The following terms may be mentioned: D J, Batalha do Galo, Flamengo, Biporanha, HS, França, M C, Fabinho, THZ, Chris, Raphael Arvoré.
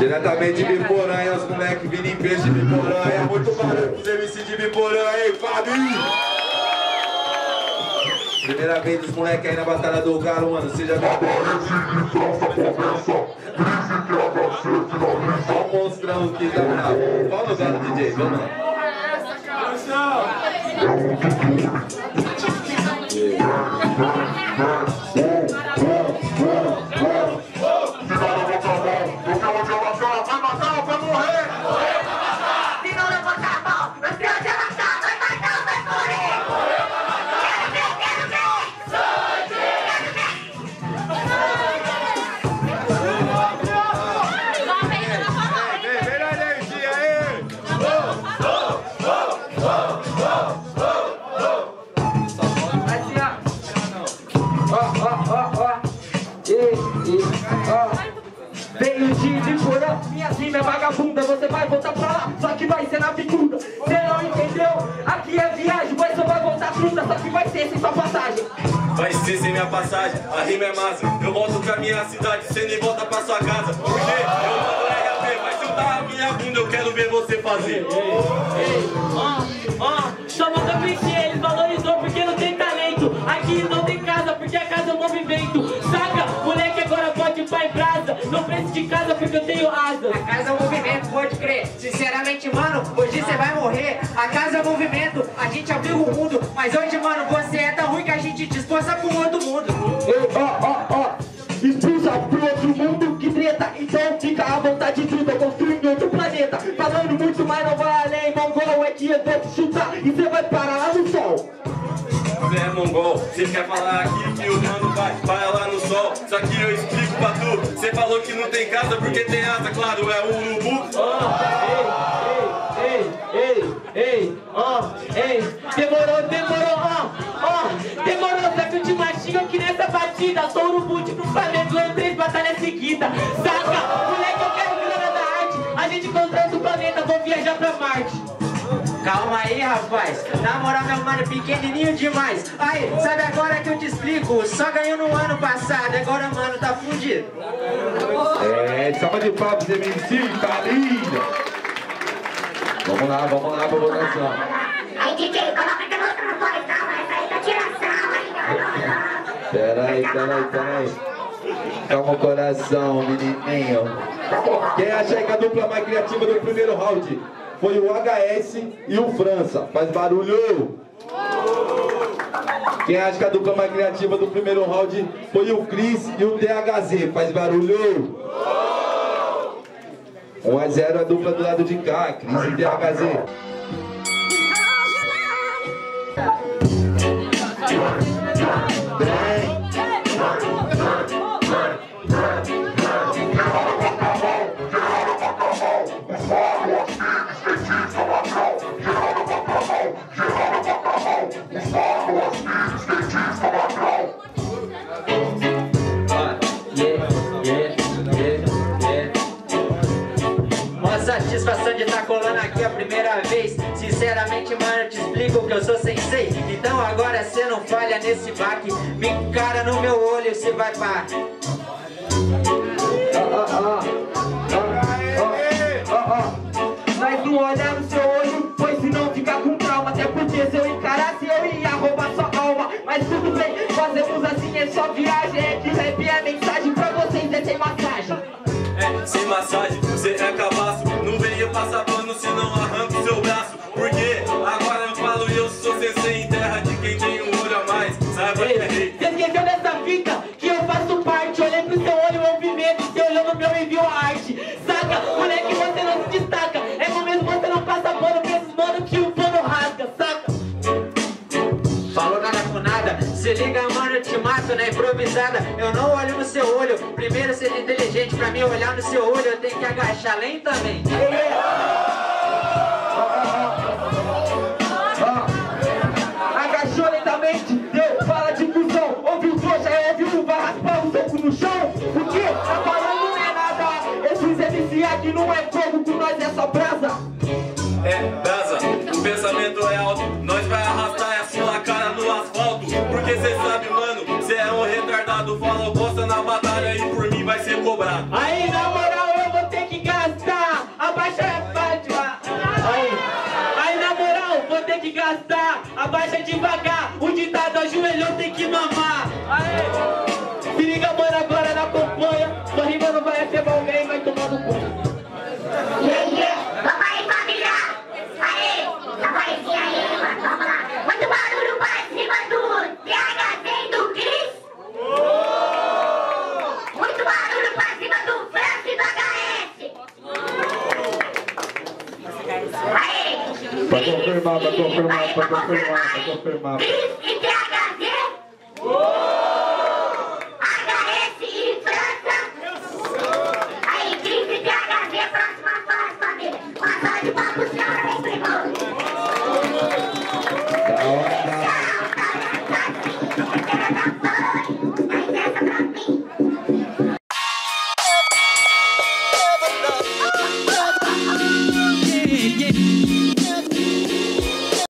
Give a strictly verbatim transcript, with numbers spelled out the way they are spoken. Diretamente de Biporanha, os moleques vindo em peixe de Biporanha. Muito barulho pros M C de Biporanha, hein, Fabinho? Primeira vez dos moleques aí na Batalha do Galo, mano. Seja bem-vindo. Só o monstrão aqui da final. Qual no Galo, D J? Vamos lá. Porra, é essa, cara? Minha vagabunda, você vai voltar pra lá, só que vai ser na bicuda. Você não entendeu? Aqui é viagem, mas você vai voltar fruta, só que vai ser sem sua passagem. Vai ser sem minha passagem, a rima é massa. Eu volto pra minha cidade, você nem volta pra sua casa. Porque eu mando R P, mas se eu dar a minha bunda, eu quero ver você fazer. Ó, ó, só mandou clichê, eles valorizou porque não tem talento. Aqui não tem casa, porque a casa é um movimento. Saca, moleque agora pode ir pra brasa. Não preciso de casa porque eu tenho asas. A casa é um movimento, pode crer. Sinceramente, mano, hoje você vai morrer. A casa é um movimento, a gente abriu o mundo. Mas hoje, mano, você é tão ruim que a gente te expulsa pro outro mundo. Ó, ó, ó, expulsa pro outro mundo, que treta. Então fica à vontade, tudo construindo outro planeta. Falando muito, mas não vai além. Mongol é que eu vou te chutar e você vai parar lá no sol. Você é mongol, você quer falar aqui que o mano vai, vai lá no sol. Só que eu explico pra tu, você falou que não tem casa porque tem asa, claro, é o urubu. Oh, ei, ei, ei, ei, ei, ó, oh, ei. Demorou, demorou, ó, oh, ó, oh, demorou, só que eu te mastigo aqui nessa batida. Sou urubu, tipo Flamengo, ganho três batalhas seguidas. Saca, moleque, eu quero virar da arte. A gente controla o planeta, vou viajar pra Marte. Calma aí, rapaz, na moral, meu mano, pequenininho demais. Aí, sabe agora que eu te explico? Só ganhou no ano passado, agora, mano, tá fudido. É, salva de palmas, M C, tá lindo. Vamos lá, vamos lá pra votação. Aí, D J, coloca que eu vou transformar e calma, essa aí tá tiração. Pera aí, pera aí, pera aí. Calma o coração, menininho. Quem acha aí que a dupla mais criativa do primeiro round? Foi o H S e o França. Faz barulho! Quem acha que a dupla mais criativa do primeiro round foi o Chris e o T H Z. Faz barulho! um a zero a dupla do lado de cá, Chris e T H Z. Satisfação de estar colando aqui a primeira vez. Sinceramente, mano, eu te explico que eu sou sensei. Então agora cê não falha nesse baque. Me encara no meu olho, cê vai pá. Mas não olhar no seu olho, pois se não ficar com calma. Até porque se eu encarasse, eu ia roubar sua alma. Mas tudo bem, fazemos assim, é só viagem. É que rap é mensagem pra vocês, é sem massagem. É, sem massagem, cê é cabaço. Não venha passar pano, senão arranca o seu braço. Porque agora eu falo e eu sou sensei em terra de quem tem um olho a mais. Saiba que é rei. Você esqueceu dessa fita que eu faço parte. Olhei pro seu olho, eu vi medo. Você olhou no meu e viu a arte. Saca, moleque, você não se destaca. É bom mesmo, você não passa pano, mesmo mano que o pano rasga, saca? Falou nada com nada, se liga, mano, eu te mato na improvisada. Eu não olho no seu olho, primeiro seja inteligente. Pra mim olhar no seu olho, eu tenho que agachar lentamente. Agachou lentamente, deu fala de fusão. Ouviu trouxa, é ouviu, vai raspar o soco no chão. O que? A parada não é nada. Esses M C aqui não é fogo, com nós é só brasa. É brasa, o pensamento é alto. Nós vai arrastar essa cara no asfalto, porque cê sabe, mano, cê é um retardado. Fala bosta na batalha e por mim vai ser cobrado. Aí, na moral, eu vou ter que ganhar. passar, abaixa devagar, o ditado ajoelhou, tem que mamar. Aê! Se liga, mano, agora na companhia, sua rima não vai receber alguém, vai tomar no cu. Yeah, yeah. Vamos aí, família! Aê! Apareci a rima, vamos lá! Muito barulho pra cima do T H Z do Chris! Oh! Muito barulho pra cima do França e do H S! Aê! Pra confirmar, pra confirmar, pra confirmar, pra confirmar.